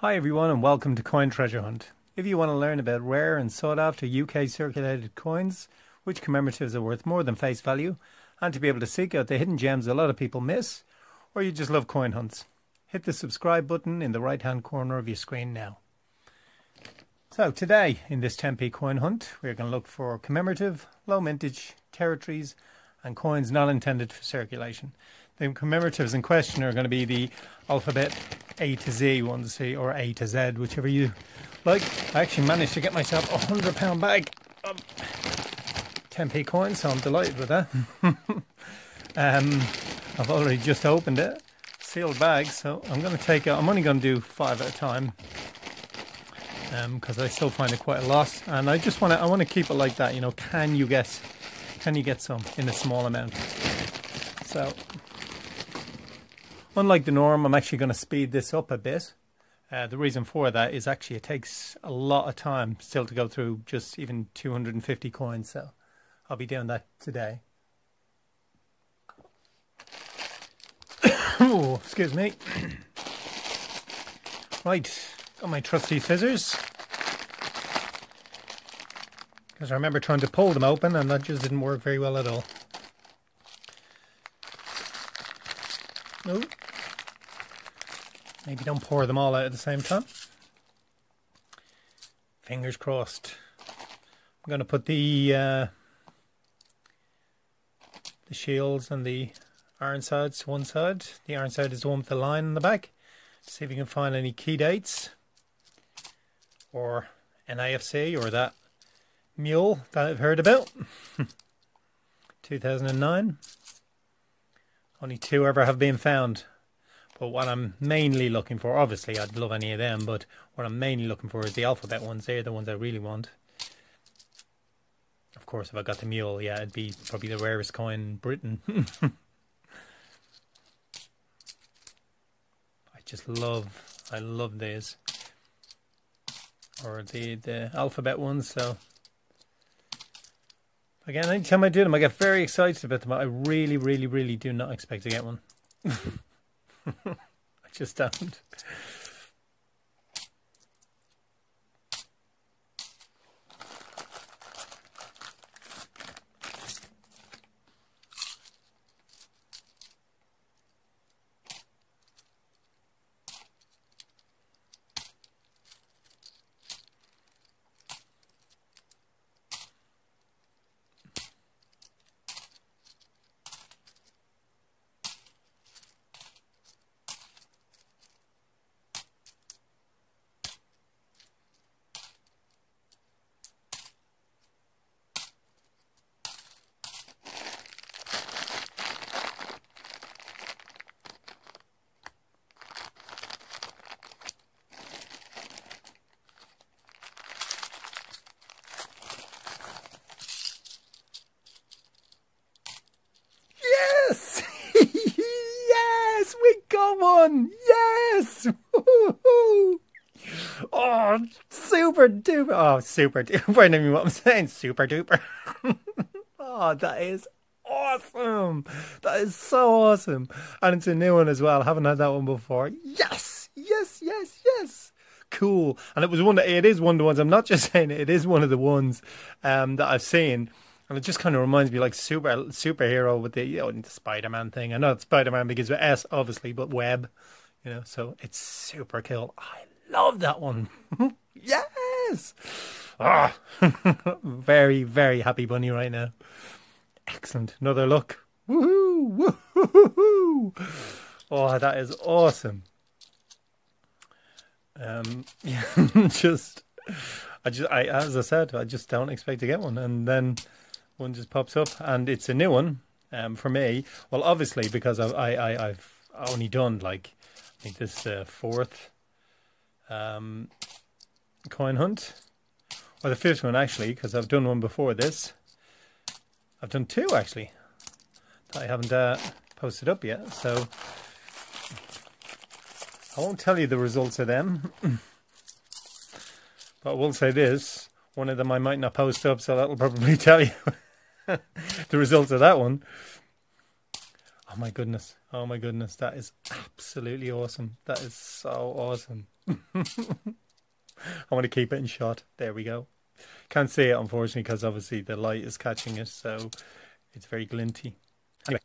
Hi everyone and welcome to Coin Treasure Hunt. If you want to learn about rare and sought after UK circulated coins, which commemoratives are worth more than face value, and to be able to seek out the hidden gems a lot of people miss, or you just love coin hunts, hit the subscribe button in the right hand corner of your screen now. So today in this 10p coin hunt we're going to look for commemorative, low mintage, territories and coins not intended for circulation. The commemoratives in question are going to be the alphabet A to Z ones, or A to Z, whichever you like. I actually managed to get myself a £100 bag of 10p coins, so I'm delighted with that. I've already just opened it, sealed bag, so I'm going to take out, I'm only going to do 5 at a time because I still find it quite a lot, and I want to keep it like that. You know, can you get some in a small amount? So, unlike the norm, I'm actually going to speed this up a bit. The reason for that is actually it takes a lot of time still to go through just even 250 coins, so I'll be doing that today. Oh, excuse me. Right, got my trusty scissors, because I remember trying to pull them open and that just didn't work very well at all. Oh. Maybe don't pour them all out at the same time. Fingers crossed. I'm going to put the shields and the iron sides to one side. The iron side is the one with the line in the back. See if we can find any key dates. Or NIFC, or that mule that I've heard about. 2009. Only 2 ever have been found. But what I'm mainly looking for, obviously I'd love any of them, but what I'm mainly looking for is the alphabet ones. They're the ones I really want. Of course, if I got the mule, yeah, it'd be probably the rarest coin in Britain. I love these. Or the alphabet ones, so. Again, anytime I do them, I get very excited about them. I really, really, really do not expect to get one. I just don't. Yes! Woo-hoo! Oh, super duper! Oh, super duper! I don't even know what I'm saying. Super duper! Oh, that is awesome! That is so awesome! And it's a new one as well. I haven't had that one before. Yes! Yes! Yes! Yes! Cool. And it was one that, it is one of the ones. I'm not just saying it. It is one of the ones that I've seen. And it just kind of reminds me, like, superhero with the, you know, the Spider-Man thing. I know it's Spider-Man because of S, obviously, but web, you know, so it's super cool. I love that one. Yes! Ah, very, very happy bunny right now. Excellent. Another look. Woohoo! Woohoo! Oh, that is awesome. Yeah, as I said, I just don't expect to get one. And then one just pops up, and it's a new one for me. Well, obviously, because I've only done, like, I think this is the 4th coin hunt. Or the 5th one, actually, because I've done one before this. I've done 2, actually, that I haven't posted up yet. So I won't tell you the results of them. But I will say this. One of them I might not post up, so that'll probably tell you the results of that one. Oh my goodness. Oh my goodness, that is absolutely awesome. That is so awesome. I want to keep it in shot. There we go. Can't see it, unfortunately, because obviously the light is catching it, so it's very glinty. Anyway.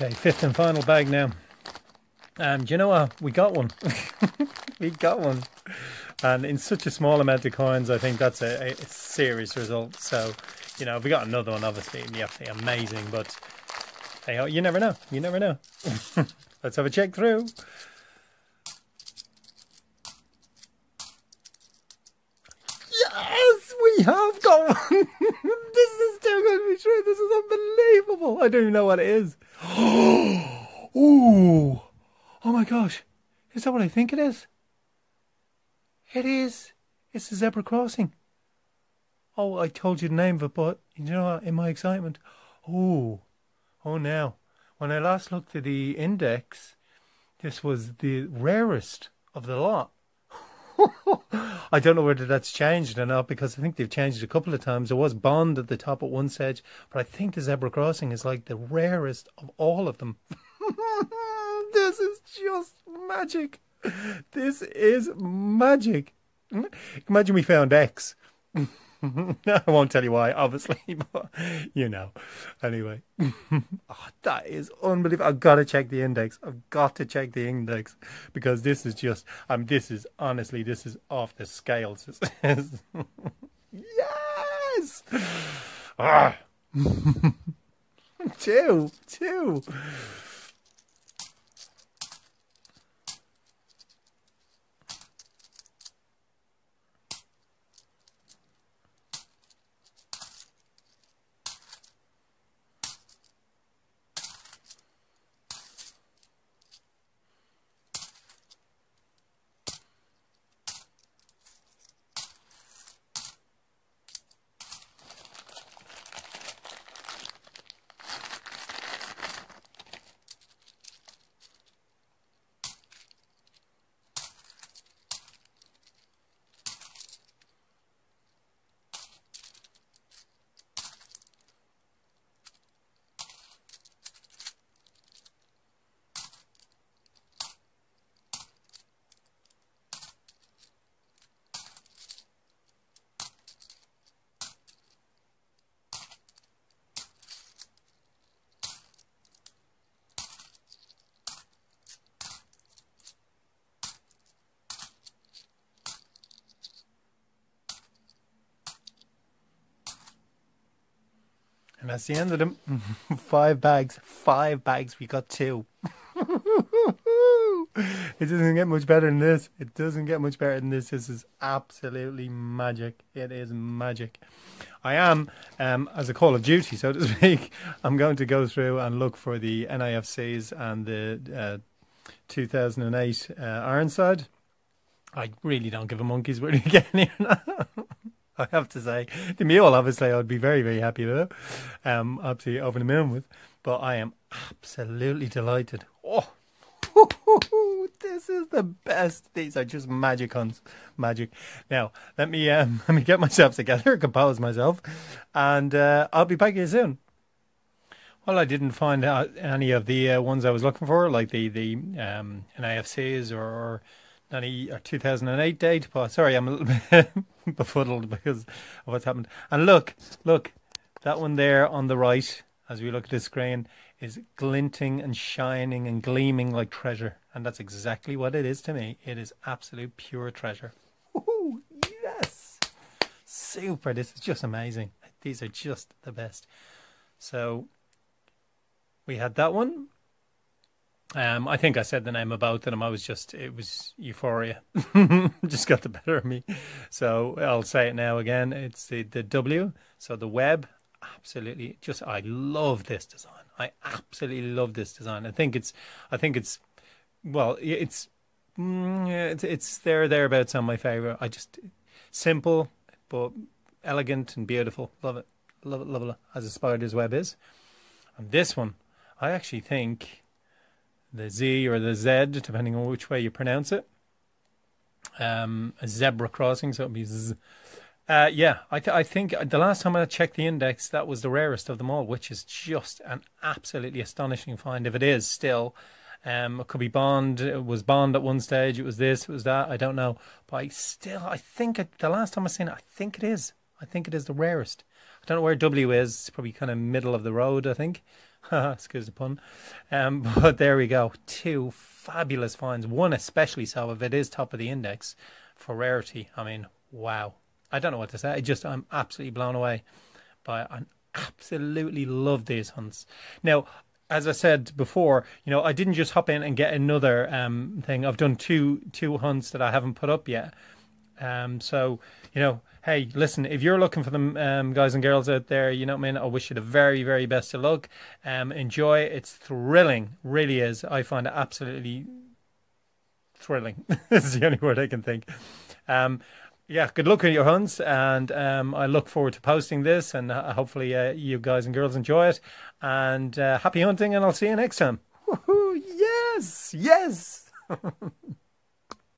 Okay, fifth and final bag now. Do you know what? We got one. We got one. And in such a small amount of coins, I think that's a serious result. So, you know, if we got another one, obviously, it'd be absolutely amazing. But, hey, you never know. You never know. Let's have a check through. Yes, we have got one. This is too good to be true. This is unbelievable. I don't even know what it is. Ooh. Oh my gosh, is that what I think it is? It is. It's the zebra crossing. Oh, I told you the name of it, but you know what, in my excitement. Ooh. Oh, now. When I last looked at the index, this was the rarest of the lot. I don't know whether that's changed or not, because I think they've changed a couple of times. There was Bond at the top at one stage, but I think the zebra crossing is like the rarest of all of them. This is just magic. This is magic. Imagine we found X. I won't tell you why, obviously, but you know. Anyway, oh, that is unbelievable. I've got to check the index. I've got to check the index, because this is just, this is honestly, this is off the scales. Yes! Ah. Two. And that's the end of them. 5 bags. We got 2. It doesn't get much better than this. It doesn't get much better than this. This is absolutely magic. It is magic. I am, as a call of duty, so to speak, I'm going to go through and look for the NIFCs and the 2008 Ironside. I really don't give a monkey's where you get here now. I have to say, the mule, obviously, I'd be very, very happy with it. Absolutely over the moon with. But I am absolutely delighted. Oh, this is the best. These are just magic hunts. Magic. Now, let me get myself together, compose myself, and I'll be back here soon. Well, I didn't find out any of the ones I was looking for, like the NIFCs or 2008 date. But sorry, I'm a little bit befuddled because of what's happened. And look, that one there on the right, as we look at the screen, is glinting and shining and gleaming like treasure. And that's exactly what it is to me. It is absolute pure treasure. Woohoo! Yes! Super! This is just amazing. These are just the best. So we had that one. I think I said the name of both of them. It was euphoria. Just got the better of me. So I'll say it now again. It's the W. So the web. Absolutely, just I love this design. I absolutely love this design. I think it's well, it's thereabouts on my favorite. I just simple but elegant and beautiful. Love it, love it, love it. As a spider's web is. And this one, I actually think the Z or the Z, depending on which way you pronounce it. A zebra crossing, so it'll be Z. Yeah, I think the last time I checked the index, that was the rarest of them all, which is just an absolutely astonishing find. If it is still, it could be Bond. It was Bond at one stage. It was this. It was that. I don't know. But I think the last time I seen it, I think it is. I think it is the rarest. I don't know where W is. It's probably kind of middle of the road, I think. Excuse the pun. But there we go. Two fabulous finds. One especially so if it is top of the index for rarity. I mean, wow. I don't know what to say. I'm absolutely blown away by it. I absolutely love these hunts. Now, as I said before, you know, I didn't just hop in and get another thing. I've done two hunts that I haven't put up yet. So, you know, hey, listen, if you're looking for them, guys and girls out there, you know what I mean? I wish you the very, very best of luck. Enjoy. It's thrilling. Really is. I find it absolutely thrilling. It's the only word I can think. Yeah, good luck with your hunts, and I look forward to posting this, and hopefully you guys and girls enjoy it, and happy hunting, and I'll see you next time. Woohoo! Yes! Yes!